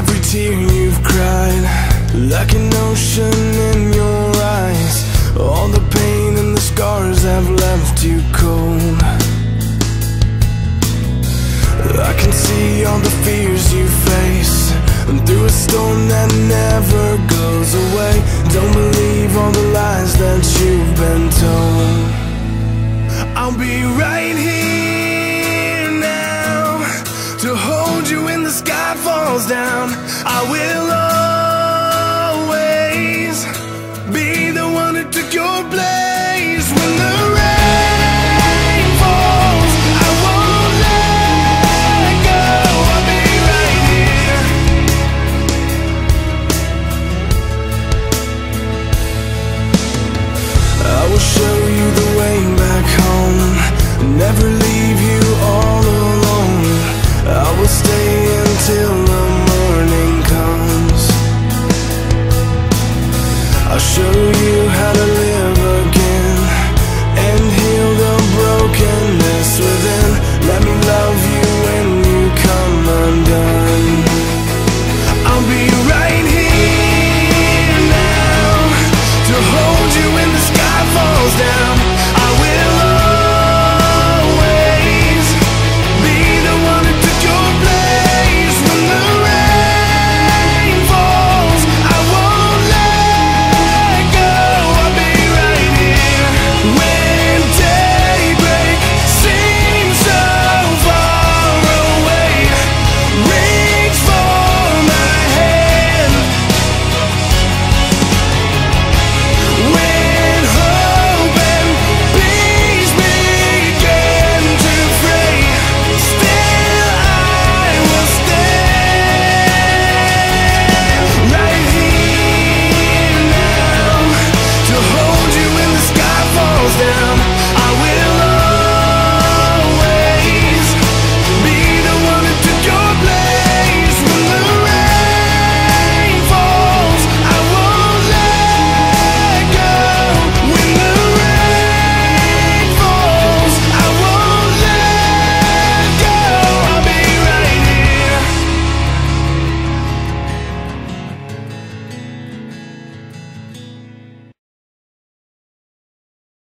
every tear you've cried, like an ocean in your eyes. All the pain and the scars have left you cold. I can see all the fears you face, through a storm that never goes away. Don't believe all the lies that you've been told. I'll be right here now to hold you when the sky falls down. I will